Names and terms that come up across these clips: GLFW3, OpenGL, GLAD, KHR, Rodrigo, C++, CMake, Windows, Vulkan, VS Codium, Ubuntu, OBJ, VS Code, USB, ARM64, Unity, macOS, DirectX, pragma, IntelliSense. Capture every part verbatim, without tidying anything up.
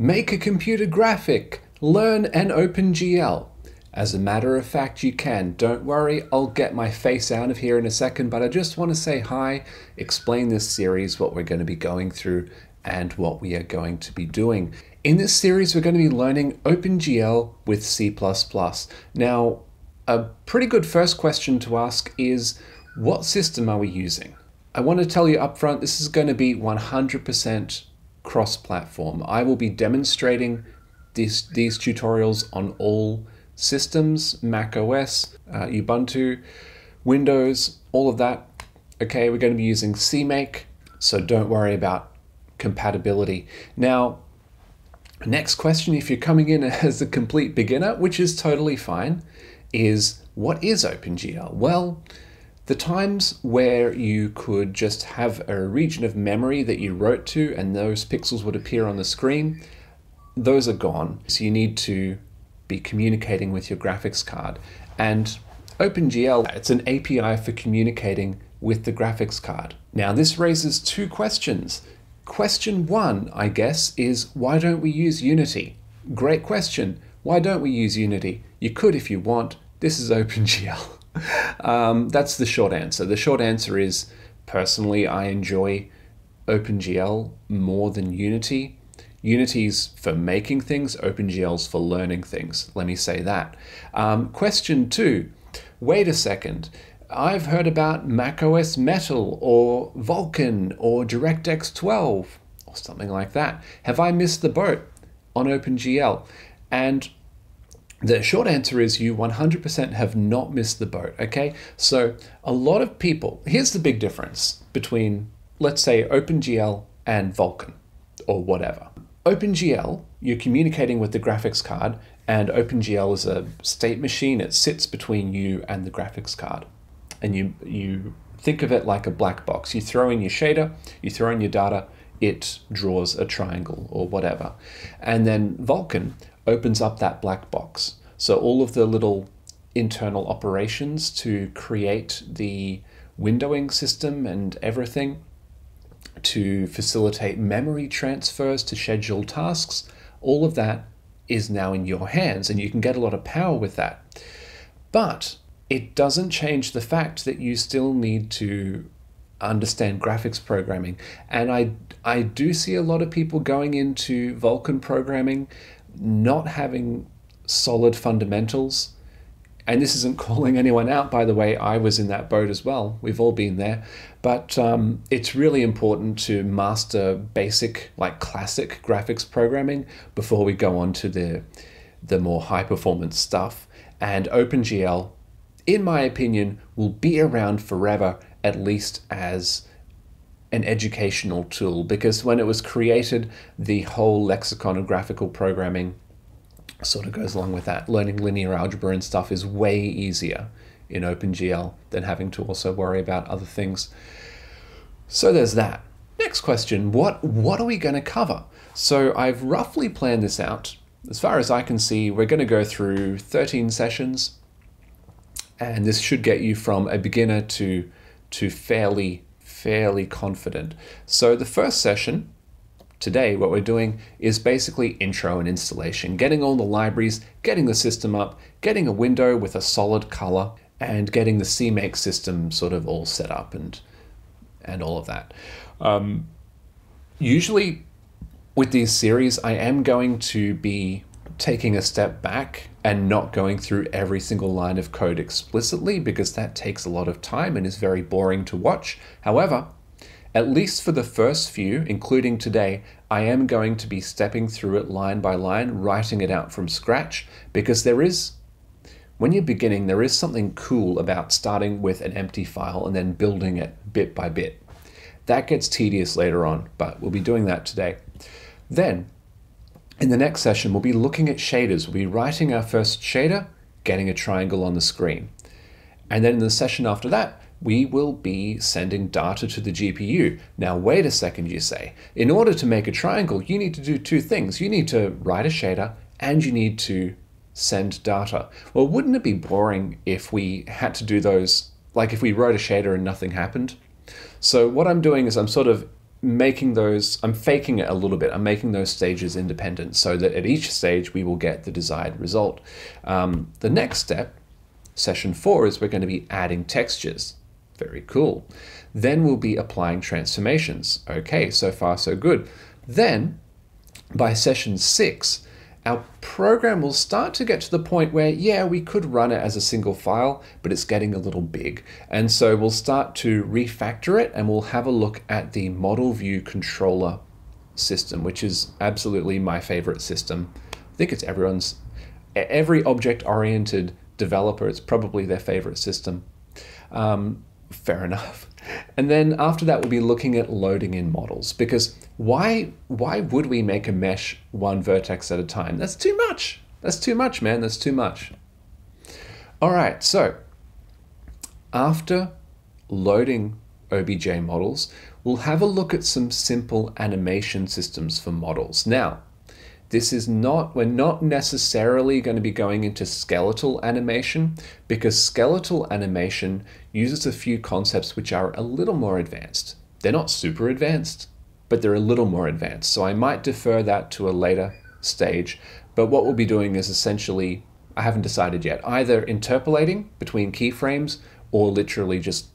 Make a computer graphic, learn an OpenGL. As a matter of fact, you can. Don't worry, I'll get my face out of here in a second, but I just want to say hi, explain this series, what we're going to be going through and what we are going to be doing. In this series, we're going to be learning OpenGL with C plus plus. Now, a pretty good first question to ask is, what system are we using? I want to tell you up front, this is going to be one hundred percent cross-platform. I will be demonstrating this, these tutorials on all systems, macOS, uh, Ubuntu, Windows, all of that. Okay, we're going to be using CMake, so don't worry about compatibility. Now, next question, if you're coming in as a complete beginner, which is totally fine, is what is OpenGL? Well, the times where you could just have a region of memory that you wrote to and those pixels would appear on the screen, those are gone. So you need to be communicating with your graphics card. And OpenGL, it's an A P I for communicating with the graphics card. Now this raises two questions. Question one, I guess, is why don't we use Unity? Great question. Why don't we use Unity? You could if you want. This is OpenGL. Um, that's the short answer. The short answer is, personally, I enjoy OpenGL more than Unity. Unity's for making things, OpenGL's for learning things. Let me say that. Um, question two, wait a second. I've heard about macOS Metal or Vulkan or DirectX twelve or something like that. Have I missed the boat on OpenGL? And the short answer is you one hundred percent have not missed the boat, okay? So a lot of people, here's the big difference between, let's say, OpenGL and Vulkan or whatever. OpenGL, you're communicating with the graphics card, and OpenGL is a state machine. It sits between you and the graphics card. And you, you think of it like a black box. You throw in your shader, you throw in your data, it draws a triangle or whatever. And then Vulkan opens up that black box. So all of the little internal operations to create the windowing system and everything, to facilitate memory transfers, to schedule tasks, all of that is now in your hands and you can get a lot of power with that. But it doesn't change the fact that you still need to understand graphics programming. And I, I do see a lot of people going into Vulkan programming not having solid fundamentals. And this isn't calling anyone out, by the way, I was in that boat as well. We've all been there. But um, it's really important to master basic, like classic graphics programming before we go on to the, the more high performance stuff. And OpenGL, in my opinion, will be around forever, at least as an educational tool, because when it was created, the whole lexicon of graphical programming sort of goes along with that. Learning linear algebra and stuff is way easier in OpenGL than having to also worry about other things. So there's that. Next question, what, what are we going to cover? So I've roughly planned this out. As far as I can see, we're going to go through thirteen sessions, and this should get you from a beginner to, to fairly fairly confident. So the first session today, what we're doing is basically intro and installation, getting all the libraries, getting the system up, getting a window with a solid color, and getting the CMake system sort of all set up and and all of that. Um, usually with these series, I am going to be taking a step back and not going through every single line of code explicitly, because that takes a lot of time and is very boring to watch. However, at least for the first few, including today, I am going to be stepping through it line by line, writing it out from scratch, because there is, when you're beginning, there is something cool about starting with an empty file and then building it bit by bit. That gets tedious later on, but we'll be doing that today. Then, in the next session, we'll be looking at shaders. We'll be writing our first shader, getting a triangle on the screen. And then in the session after that, we will be sending data to the G P U. Now, wait a second, you say. In order to make a triangle, you need to do two things. You need to write a shader and you need to send data. Well, wouldn't it be boring if we had to do those, like if we wrote a shader and nothing happened? So what I'm doing is I'm sort of making those, I'm faking it a little bit, I'm making those stages independent so that at each stage we will get the desired result. Um, the next step, session four, is we're going to be adding textures. Very cool. Then we'll be applying transformations. Okay, so far so good. Then by session six, our program will start to get to the point where, yeah, we could run it as a single file, but it's getting a little big. And so we'll start to refactor it, and we'll have a look at the model view controller system, which is absolutely my favorite system. I think it's everyone's, every object-oriented developer, it's probably their favorite system. Um, fair enough. And then after that, we'll be looking at loading in models, because why, why would we make a mesh one vertex at a time? That's too much. That's too much, man. That's too much. All right. So after loading O B J models, we'll have a look at some simple animation systems for models. Now, this is not, we're not necessarily going to be going into skeletal animation, because skeletal animation uses a few concepts which are a little more advanced. They're not super advanced, but they're a little more advanced. So I might defer that to a later stage. But what we'll be doing is essentially, I haven't decided yet, either interpolating between keyframes or literally just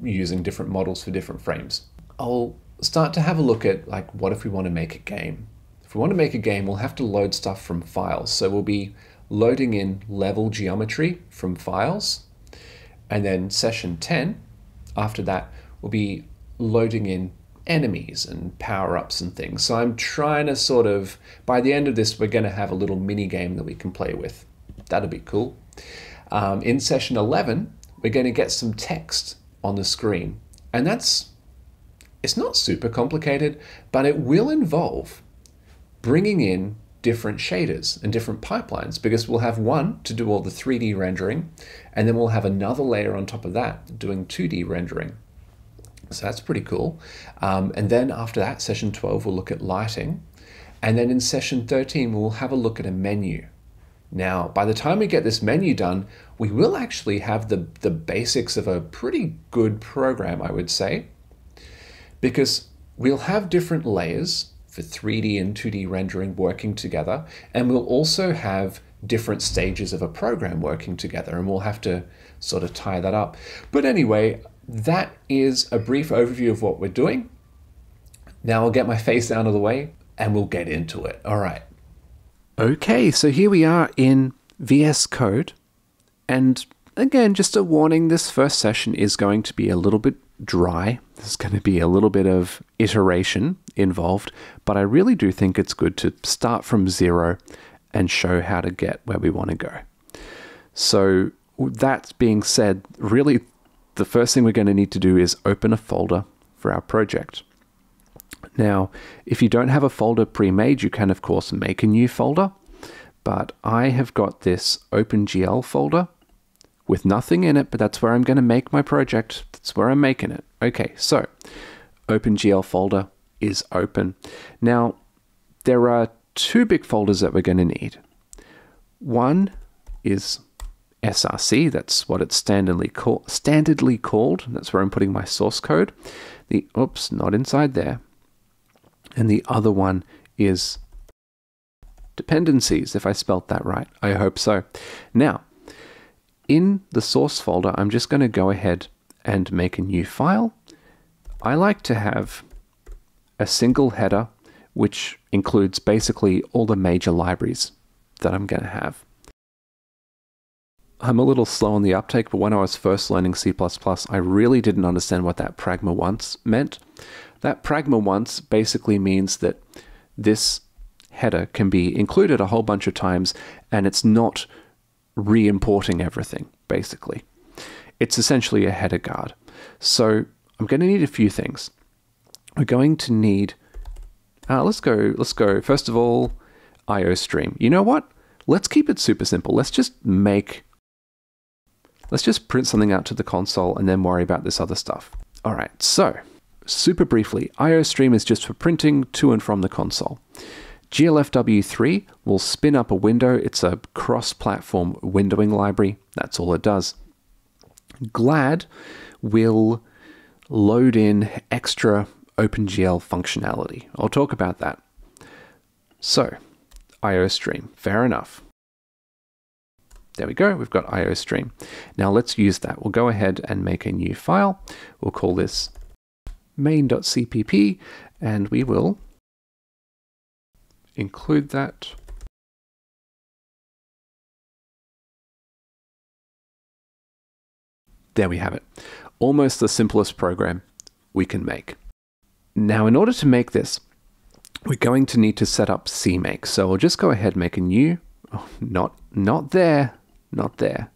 using different models for different frames. I'll start to have a look at, like, what if we want to make a game? If we want to make a game, we'll have to load stuff from files. So we'll be loading in level geometry from files. And then session ten, after that, we'll be loading in enemies and power-ups and things. So I'm trying to sort of, by the end of this, we're going to have a little mini game that we can play with. That'll be cool. Um, in session eleven, we're going to get some text on the screen. And that's, it's not super complicated, but it will involve bringing in different shaders and different pipelines, because we'll have one to do all the three D rendering, and then we'll have another layer on top of that doing two D rendering. So that's pretty cool. Um, and then after that, session twelve, we'll look at lighting. And then in session thirteen, we'll have a look at a menu. Now, by the time we get this menu done, we will actually have the, the basics of a pretty good program, I would say, because we'll have different layers for three D and two D rendering working together. And we'll also have different stages of a program working together, and we'll have to sort of tie that up. But anyway, that is a brief overview of what we're doing. Now I'll get my face out of the way and we'll get into it. All right. Okay, so here we are in V S Code. And again, just a warning, this first session is going to be a little bit dry. There's going to be a little bit of iteration involved, but I really do think it's good to start from zero and show how to get where we want to go. So that being said, really the first thing we're going to need to do is open a folder for our project. Now, if you don't have a folder pre-made, you can of course make a new folder, but I have got this OpenGL folder with nothing in it, but that's where I'm going to make my project. That's where I'm making it. Okay, so OpenGL folder is open. Now, there are two big folders that we're going to need. One is S R C, that's what it's standardly, call, standardly called. That's where I'm putting my source code. The, oops, not inside there. And the other one is dependencies, if I spelt that right. I hope so. Now, in the source folder, I'm just going to go ahead and make a new file. I like to have a single header, which includes basically all the major libraries that I'm going to have. I'm a little slow on the uptake, but when I was first learning C plus plus, I really didn't understand what that pragma once meant. That pragma once basically means that this header can be included a whole bunch of times, and it's not re-importing everything, basically. It's essentially a header guard. So I'm going to need a few things. We're going to need, uh, let's go, let's go. First of all, I O stream. You know what? Let's keep it super simple. Let's just make, let's just print something out to the console and then worry about this other stuff. All right, so super briefly, I O stream is just for printing to and from the console. G L F W three will spin up a window. It's a cross-platform windowing library. That's all it does. GLAD will load in extra OpenGL functionality. I'll talk about that. So, I O stream, fair enough. There we go, we've got I O stream. Now let's use that. We'll go ahead and make a new file. We'll call this main.cpp and we will include that. There we have it. Almost the simplest program we can make. Now, in order to make this, we're going to need to set up CMake. So we'll just go ahead and make a new, oh, not, not there, not there.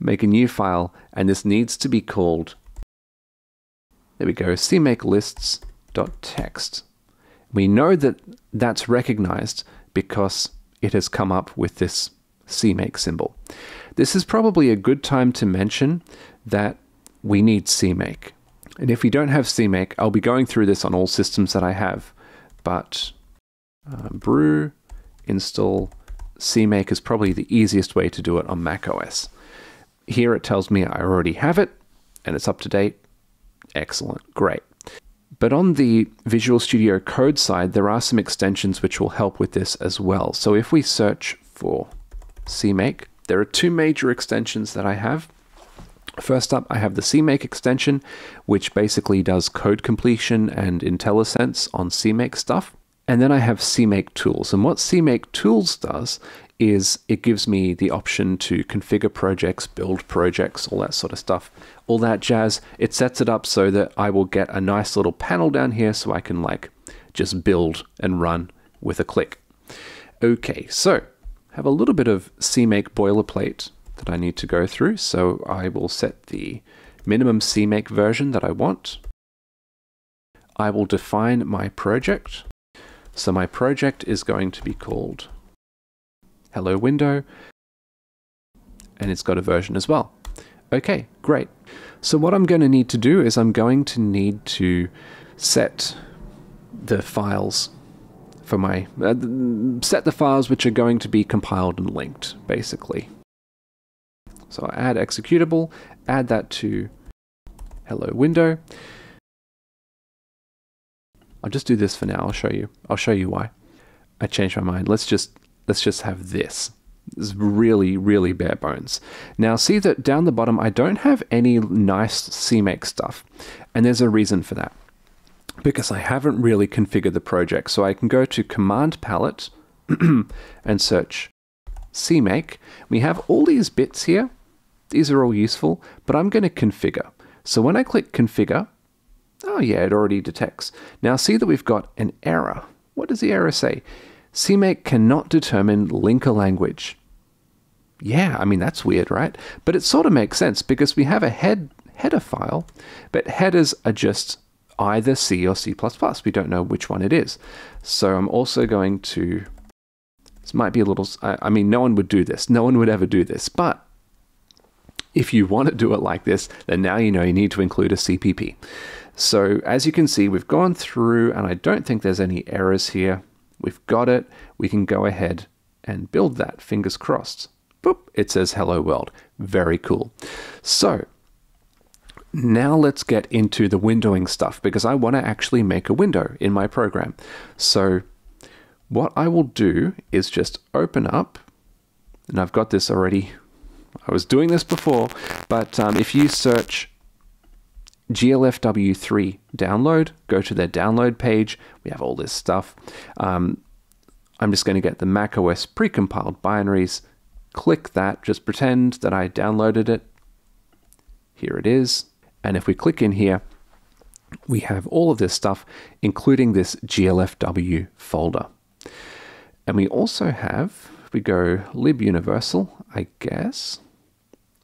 Make a new file, and this needs to be called, there we go, CMake lists.txt. We know that that's recognized because it has come up with this CMake symbol. This is probably a good time to mention that we need CMake. And if we don't have CMake, I'll be going through this on all systems that I have, but uh, brew install CMake is probably the easiest way to do it on macOS. Here it tells me I already have it and it's up to date. Excellent, great. But on the Visual Studio Code side, there are some extensions which will help with this as well. So if we search for CMake, there are two major extensions that I have. First up, I have the CMake extension, which basically does code completion and IntelliSense on CMake stuff. And then I have CMake Tools. And what CMake Tools does is it gives me the option to configure projects, build projects, all that sort of stuff, all that jazz. It sets it up so that I will get a nice little panel down here so I can like just build and run with a click. Okay, so have a little bit of CMake boilerplate that I need to go through. So I will set the minimum CMake version that I want. I will define my project. So my project is going to be called Hello Window, and it's got a version as well. Okay, great. So what I'm going to need to do is I'm going to need to set the files for my, uh, set the files which are going to be compiled and linked, basically. So I add executable, add that to Hello Window. I'll just do this for now. I'll show you. I'll show you why. I changed my mind. Let's just let's just have this. This is really, really bare bones. Now see that down the bottom, I don't have any nice CMake stuff. And there's a reason for that. Because I haven't really configured the project. So I can go to Command Palette and search CMake. We have all these bits here. These are all useful, but I'm going to configure. So when I click configure, oh yeah, it already detects. Now see that we've got an error. What does the error say? CMake cannot determine linker language. Yeah, I mean, that's weird, right? But it sort of makes sense because we have a head header file, but headers are just either C or C plus plus. We don't know which one it is. So I'm also going to, this might be a little, I mean, no one would do this. No one would ever do this, but if you want to do it like this, then now you know you need to include a C P P. So as you can see, we've gone through and I don't think there's any errors here. We've got it. We can go ahead and build that. Fingers crossed. Boop. It says hello world. Very cool. So now let's get into the windowing stuff because I want to actually make a window in my program. So what I will do is just open up, and I've got this already. I was doing this before, but um, if you search G L F W three download, go to their download page. We have all this stuff. Um, I'm just going to get the macOS precompiled binaries, click that, just pretend that I downloaded it. Here it is. And if we click in here, we have all of this stuff, including this G L F W folder. And we also have, if we go libuniversal, I guess,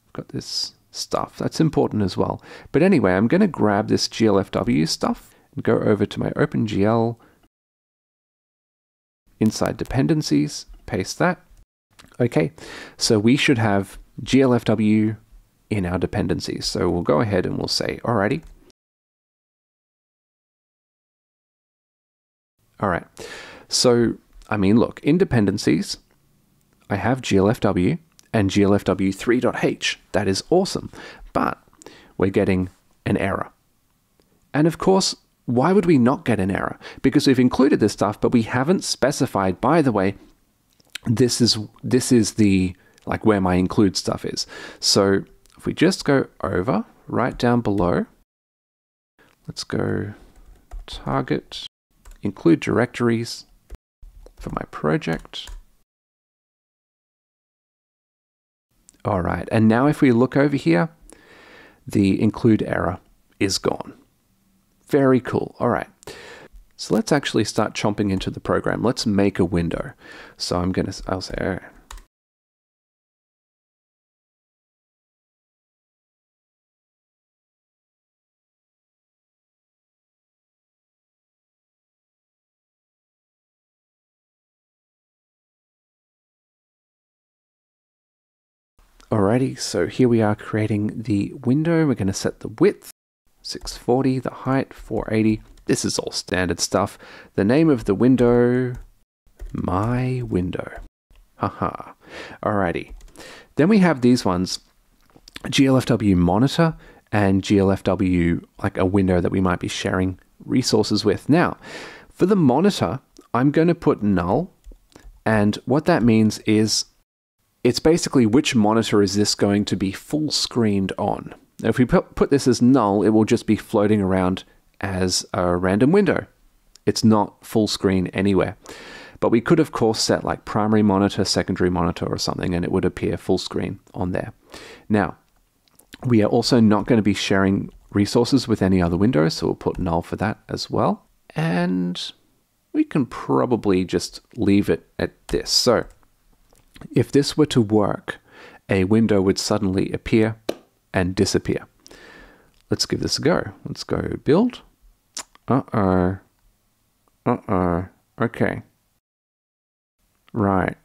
I've got this stuff. That's important as well. But anyway, I'm going to grab this G L F W stuff and go over to my OpenGL inside dependencies, paste that. Okay, so we should have G L F W in our dependencies. So we'll go ahead and we'll say, alrighty. All right. So, I mean, look, in dependencies, I have G L F W and G L F W three dot H. That is awesome, but we're getting an error. And of course, why would we not get an error? Because we've included this stuff, but we haven't specified, by the way, this is, this is the, like where my include stuff is. So if we just go over, right down below, let's go target, include directories for my project. All right, and now if we look over here, the include error is gone. Very cool, all right. So let's actually start chomping into the program. Let's make a window. So I'm gonna, I'll say, all right. Alrighty, so here we are creating the window. We're going to set the width, six forty, the height, four eighty. This is all standard stuff. The name of the window, my window. Haha. Alrighty. Then we have these ones, G L F W monitor and G L F W, like a window that we might be sharing resources with. Now, for the monitor, I'm going to put null. And what that means is it's basically which monitor is this going to be full screened on. Now, if we put this as null, it will just be floating around as a random window. It's not full screen anywhere. But we could, of course, set like primary monitor, secondary monitor or something, and it would appear full screen on there. Now, we are also not going to be sharing resources with any other window, so we'll put null for that as well. And we can probably just leave it at this. So, if this were to work, a window would suddenly appear and disappear. Let's give this a go. Let's go build. Uh-oh. Uh-oh. Okay. Right.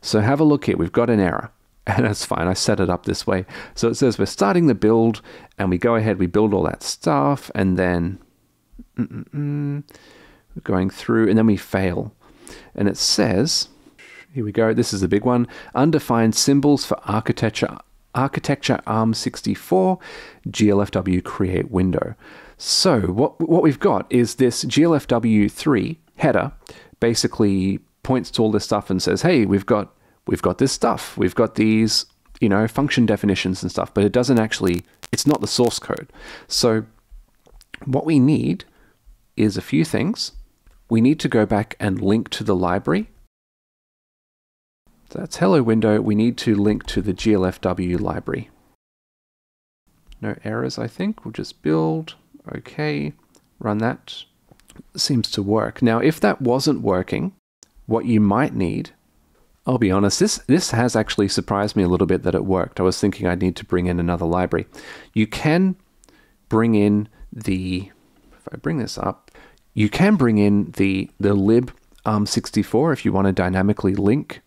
So have a look here. We've got an error. And that's fine. I set it up this way. So it says we're starting the build, and we go ahead, we build all that stuff, and then mm-mm-mm, we're going through, and then we fail. And it says, here we go, this is the big one. Undefined symbols for architecture, architecture ARM sixty-four, G L F W create window. So what, what we've got is this G L F W three header basically points to all this stuff and says, hey, we've got, we've got this stuff. We've got these, you know, function definitions and stuff, but it doesn't actually, it's not the source code. So what we need is a few things. We need to go back and link to the library. That's hello window. We need to link to the G L F W library. No errors, I think. We'll just build. Okay, run that. Seems to work. Now, if that wasn't working, what you might need, I'll be honest, this, this has actually surprised me a little bit that it worked. I was thinking I'd need to bring in another library. You can bring in the, if I bring this up, you can bring in the, the lib ARM sixty-four if you want to dynamically link.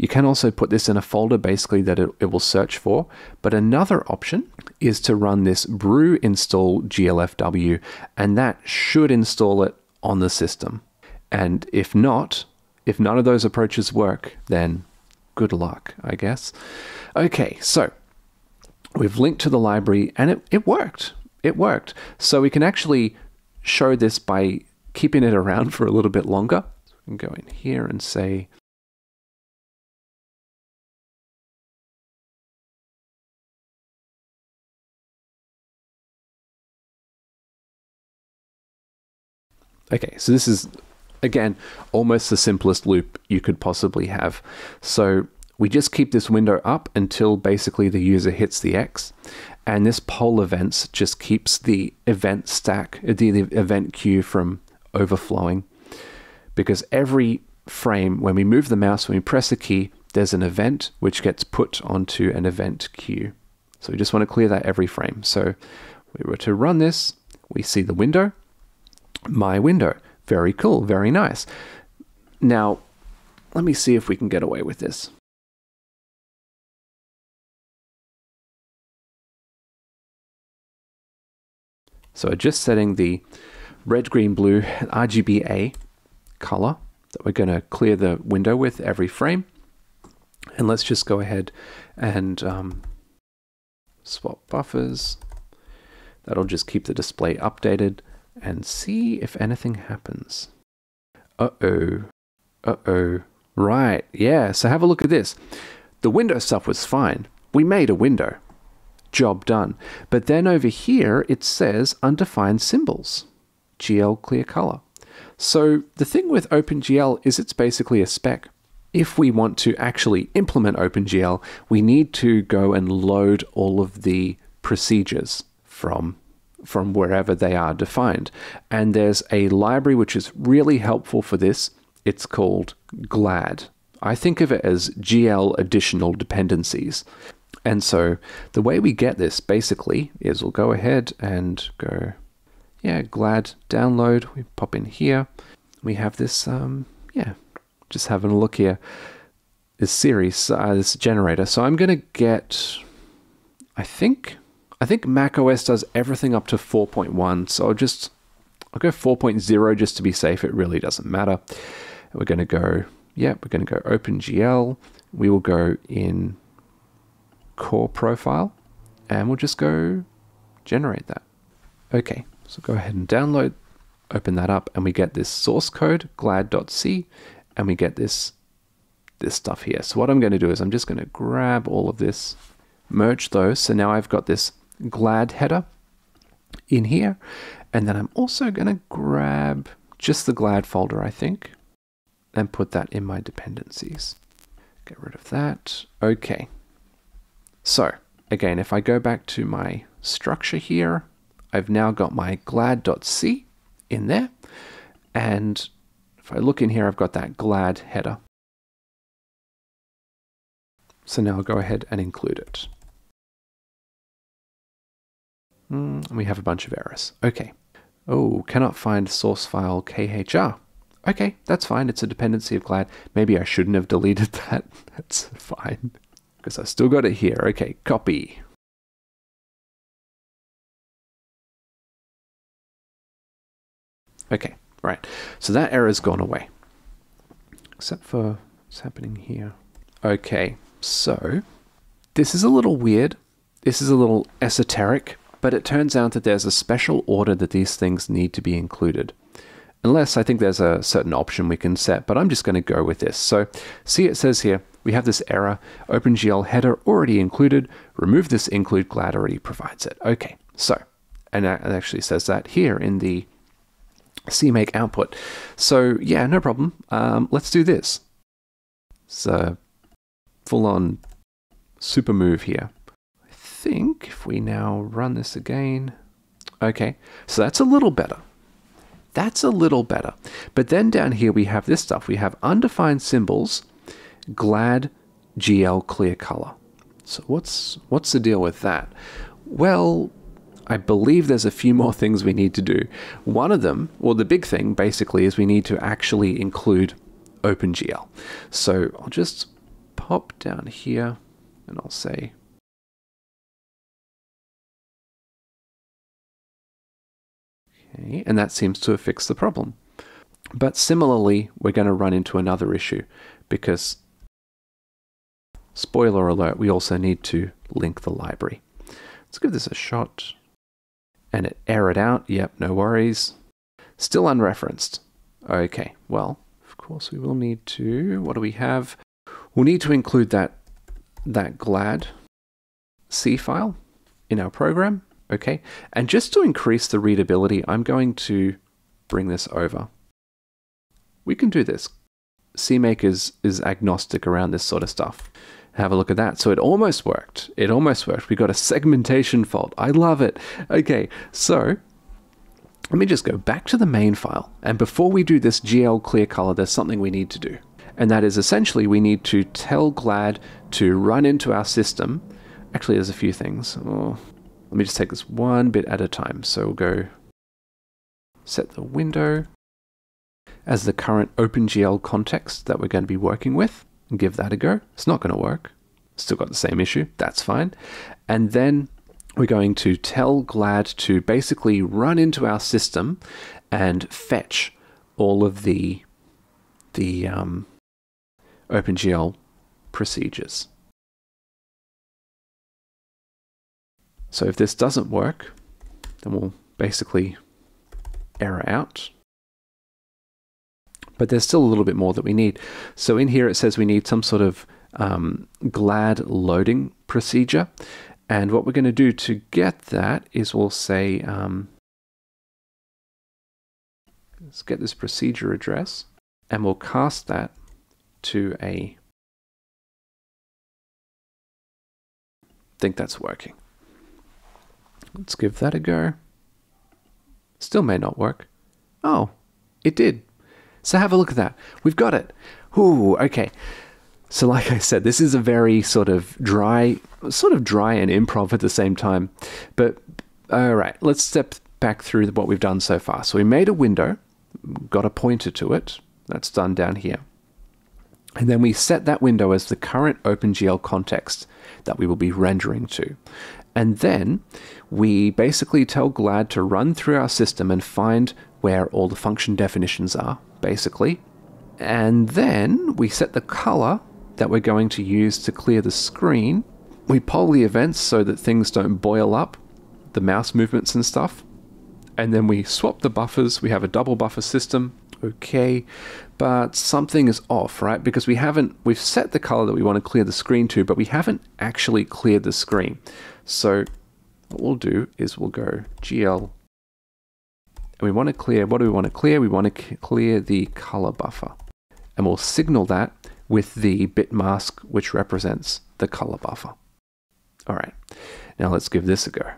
You can also put this in a folder basically that it, it will search for. But another option is to run this brew install G L F W, and that should install it on the system. And if not, if none of those approaches work, then good luck, I guess. Okay, so we've linked to the library and it, it worked. It worked. So we can actually show this by keeping it around for a little bit longer. So we can go in here and say, okay, so this is, again, almost the simplest loop you could possibly have. So we just keep this window up until basically the user hits the X, and this poll events just keeps the event stack, the, the event queue from overflowing, because every frame, when we move the mouse, when we press a key, there's an event which gets put onto an event queue. So we just want to clear that every frame. So if we were to run this, we see the window. My window. Very cool. Very nice. Now, let me see if we can get away with this. So just setting the red, green, blue R G B A color that we're going to clear the window with every frame. And let's just go ahead and um, swap buffers. That'll just keep the display updated. and see if anything happens. Uh-oh. Uh-oh. Right, yeah, so have a look at this. The window stuff was fine. We made a window. Job done. But then over here, it says undefined symbols. G L clear color. So the thing with OpenGL is it's basically a spec. If we want to actually implement OpenGL, we need to go and load all of the procedures from from wherever they are defined. And there's a library which is really helpful for this. It's called GLAD. I think of it as G L additional dependencies. And so the way we get this basically is we'll go ahead and go, yeah, GLAD download. We pop in here. We have this, um, yeah, just having a look here. This series, uh, this generator. So I'm going to get, I think, I think macOS does everything up to four point one. So I'll just, I'll go four point zero just to be safe. It really doesn't matter. We're going to go, yeah, we're going to go OpenGL. We will go in core profile and we'll just go generate that. Okay, so go ahead and download, open that up, and we get this source code, glad dot c, and we get this, this stuff here. So what I'm going to do is I'm just going to grab all of this, merge those. So now I've got this glad header in here. And then I'm also going to grab just the glad folder, I think, and put that in my dependencies. Get rid of that. Okay. So again, if I go back to my structure here, I've now got my glad dot c in there. And if I look in here, I've got that glad header. So now I'll go ahead and include it. Mm, we have a bunch of errors. Okay. Oh, cannot find source file K H R. Okay, that's fine. It's a dependency of GLAD. Maybe I shouldn't have deleted that. That's fine, because I've still got it here. Okay, copy. Okay, right. So that error's gone away. Except for what's happening here. Okay, so this is a little weird. This is a little esoteric. But it turns out that there's a special order that these things need to be included. Unless I think there's a certain option we can set, but I'm just going to go with this. So see, it says here, we have this error, OpenGL header already included, remove this include, GLAD already provides it. Okay, so, and it actually says that here in the CMake output. So yeah, no problem. Um, let's do this. So full on super move here. I think if we now run this again, okay, so that's a little better. That's a little better. But then down here we have this stuff. We have undefined symbols, glad, G L clear color. So what's what's the deal with that? Well, I believe there's a few more things we need to do. One of them, well, the big thing basically is we need to actually include OpenGL. So I'll just pop down here and I'll say, and that seems to have fixed the problem. But similarly, we're going to run into another issue because, spoiler alert, we also need to link the library. Let's give this a shot. And it errored out. Yep, no worries. Still unreferenced. Okay, well, of course we will need to, what do we have? We'll need to include that, that glad C file in our program. Okay, and just to increase the readability, I'm going to bring this over. We can do this. CMake is, is agnostic around this sort of stuff. Have a look at that. So it almost worked. It almost worked. We got a segmentation fault. I love it. Okay, so let me just go back to the main file. And before we do this G L clear color, there's something we need to do. And that is essentially we need to tell GLAD to run into our system. Actually, there's a few things. Oh. Let me just take this one bit at a time. So we'll go set the window as the current OpenGL context that we're going to be working with and give that a go. It's not going to work. Still got the same issue. That's fine. And then we're going to tell GLAD to basically run into our system and fetch all of the, the um, OpenGL procedures. So if this doesn't work, then we'll basically error out. But there's still a little bit more that we need. So in here it says we need some sort of um, GLAD loading procedure. And what we're going to do to get that is we'll say, um, let's get this procedure address and we'll cast that to a, I think that's working. Let's give that a go. Still may not work. Oh, it did. So have a look at that. We've got it. Ooh, okay. So like I said, this is a very sort of dry, sort of dry and improv at the same time. But all right, let's step back through what we've done so far. So we made a window, got a pointer to it. That's done down here. And then we set that window as the current OpenGL context that we will be rendering to. And then we basically tell GLAD to run through our system and find where all the function definitions are, basically. And then we set the color that we're going to use to clear the screen. We poll the events so that things don't boil up, the mouse movements and stuff. And then we swap the buffers. We have a double buffer system. Okay, but something is off, right? Because we haven't, we've set the color that we want to clear the screen to, but we haven't actually cleared the screen. So what we'll do is we'll go G L, and we want to clear, what do we want to clear? We want to clear the color buffer, and we'll signal that with the bit mask, which represents the color buffer. All right, now let's give this a go.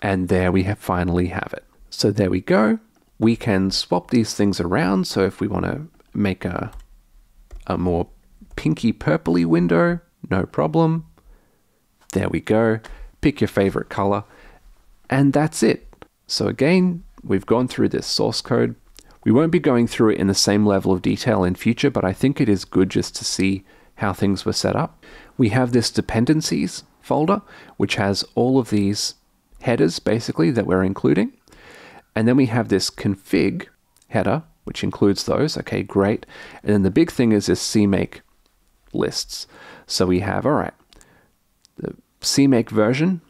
And there we have finally have it. So there we go. We can swap these things around. So if we want to make a, a more pinky purpley window, no problem. There we go. Pick your favorite color. And that's it. So again, we've gone through this source code. We won't be going through it in the same level of detail in future, but I think it is good just to see how things were set up. We have this dependencies folder, which has all of these headers basically that we're including. And then we have this config header, which includes those. Okay, great. And then the big thing is this CMake lists. So we have, all right, the CMake version,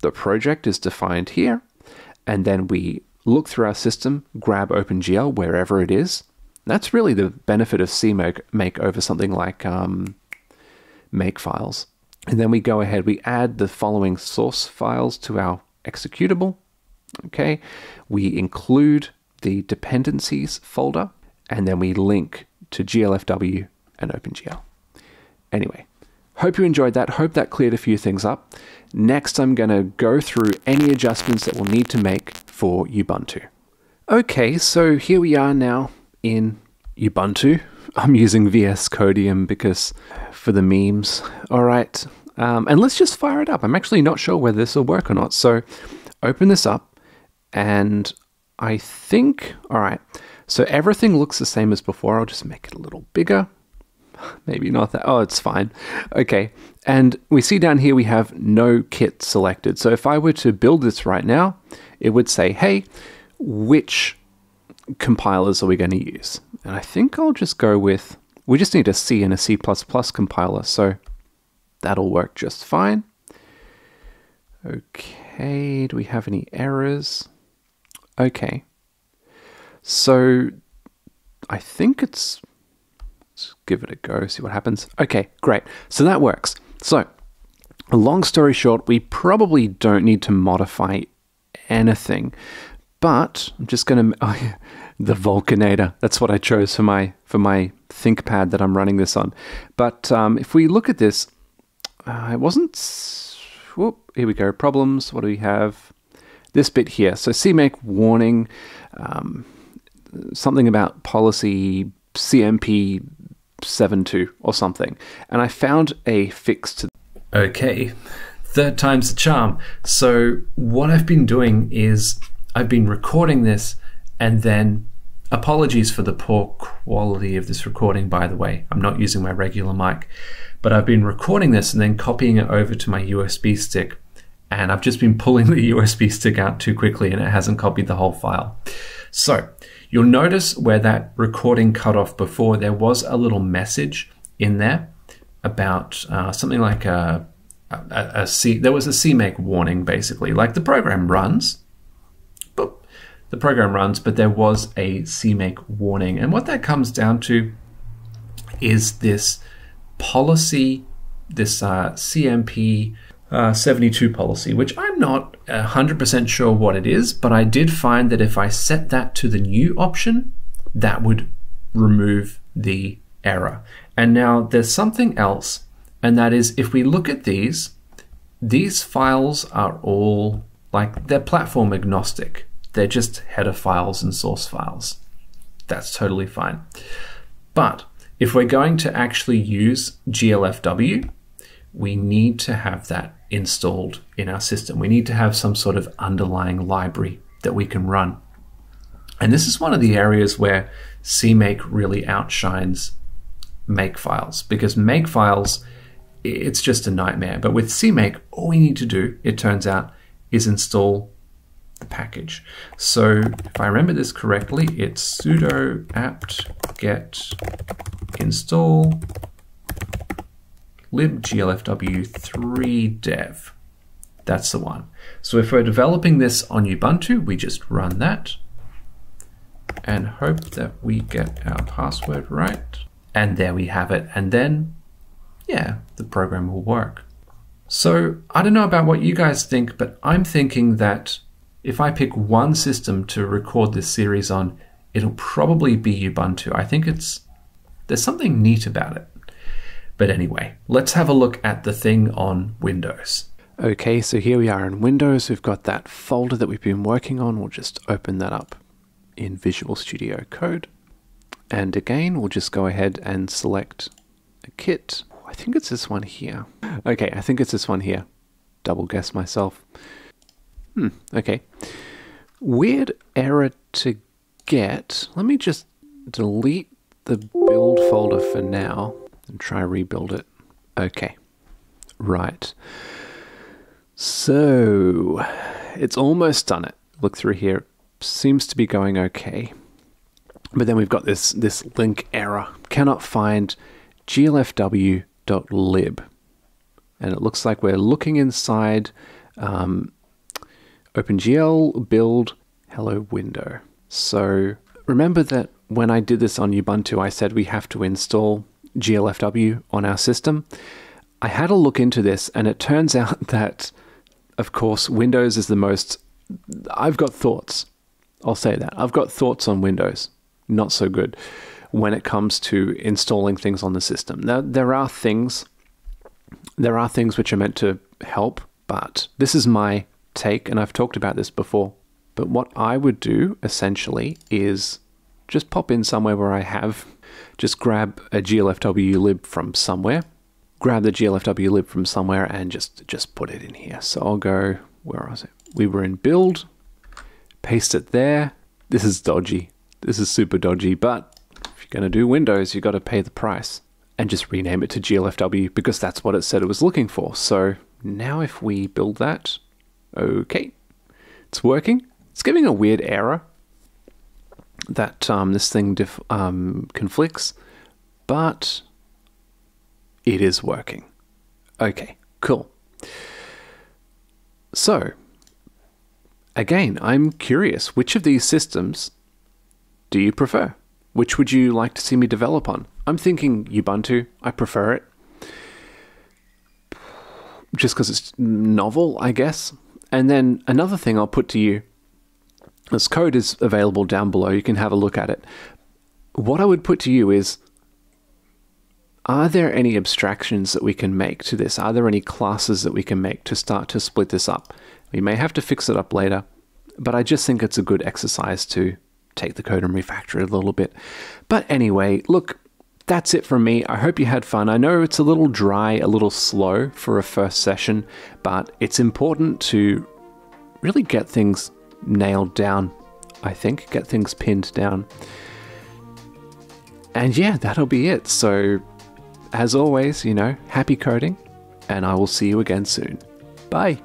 the project is defined here. And then we look through our system, grab OpenGL wherever it is. That's really the benefit of CMake over something like um, make files. And then we go ahead, we add the following source files to our executable. Okay, we include the dependencies folder, and then we link to G L F W and OpenGL. Anyway, hope you enjoyed that. Hope that cleared a few things up. Next, I'm going to go through any adjustments that we'll need to make for Ubuntu. Okay, so here we are now in Ubuntu. I'm using V S Codium because for the memes. All right, um, and let's just fire it up. I'm actually not sure whether this will work or not. So open this up. And I think, all right, so everything looks the same as before. I'll just make it a little bigger. Maybe not that, oh, it's fine. Okay, and we see down here we have no kit selected. So if I were to build this right now, it would say, hey, which compilers are we going to use? And I think I'll just go with, we just need a C and a C plus plus compiler, so that'll work just fine. Okay, do we have any errors? Okay, so I think it's, let's give it a go, see what happens. Okay, great, so that works. So long story short, we probably don't need to modify anything, but I'm just gonna, oh yeah, the Vulkanator, that's what I chose for my, for my ThinkPad that I'm running this on. But um, if we look at this, uh, it wasn't, whoop, here we go, problems, what do we have? This bit here, so CMake warning, um, something about policy C M P seven two or something. And I found a fix to... Okay, third time's the charm. So what I've been doing is I've been recording this, and then apologies for the poor quality of this recording, by the way. I'm not using my regular mic, but I've been recording this and then copying it over to my U S B stick. And I've just been pulling the U S B stick out too quickly and it hasn't copied the whole file. So you'll notice where that recording cut off before, there was a little message in there about uh, something like a, a, a C, there was a CMake warning basically, like the program runs, but the program runs, but there was a CMake warning. And what that comes down to is this policy, this uh, C M P uh, seventy-two policy, which I'm not one hundred percent sure what it is, but I did find that if I set that to the new option, that would remove the error. And now there's something else, and that is if we look at these, these files are all like, they're platform agnostic. They're just header files and source files. That's totally fine. But if we're going to actually use G L F W, we need to have that installed in our system. We need to have some sort of underlying library that we can run. And this is one of the areas where CMake really outshines make files, because make files, it's just a nightmare. But with CMake, all we need to do, it turns out, is install the package. So if I remember this correctly, it's sudo apt get install libglfw3 dev. That's the one. So if we're developing this on Ubuntu, we just run that and hope that we get our password right. And there we have it. And then, yeah, the program will work. So I don't know about what you guys think, but I'm thinking that if I pick one system to record this series on, it'll probably be Ubuntu. I think it's, there's something neat about it. But anyway, let's have a look at the thing on Windows. Okay, so here we are in Windows. We've got that folder that we've been working on. We'll just open that up in Visual Studio Code. And again, we'll just go ahead and select a kit. I think it's this one here. Okay, I think it's this one here. Double guess myself. Hmm, okay. Weird error to get. Let me just delete the build folder for now and try rebuild it. Okay, right. So it's almost done it. Look through here, seems to be going okay. But then we've got this, this link error. Cannot find glfw.lib. And it looks like we're looking inside um, OpenGL build hello window. So remember that when I did this on Ubuntu, I said we have to install G L F W on our system. I had a look into this, and it turns out that, of course, Windows is the most... I've got thoughts. I'll say that. I've got thoughts on Windows. Not so good when it comes to installing things on the system. Now, there are things, there are things which are meant to help, but this is my... take, and I've talked about this before, but what I would do essentially is just pop in somewhere where I have, just grab a G L F W lib from somewhere, grab the G L F W lib from somewhere and just, just put it in here. So I'll go, where was it? We were in build, paste it there. This is dodgy. This is super dodgy, but if you're going to do Windows, you've got to pay the price and just rename it to G L F W because that's what it said it was looking for. So now if we build that, okay, it's working. It's giving a weird error that um, this thing diff um, conflicts, but it is working. Okay, cool. So again, I'm curious, which of these systems do you prefer? Which would you like to see me develop on? I'm thinking Ubuntu, I prefer it. Just because it's novel, I guess. And then another thing I'll put to you, this code is available down below. You can have a look at it. What I would put to you is, are there any abstractions that we can make to this? Are there any classes that we can make to start to split this up? We may have to fix it up later, but I just think it's a good exercise to take the code and refactor it a little bit. But anyway, look, that's it from me. I hope you had fun. I know it's a little dry, a little slow for a first session, but it's important to really get things nailed down, I think. Get things pinned down. And yeah, that'll be it. So as always, you know, happy coding, and I will see you again soon. Bye.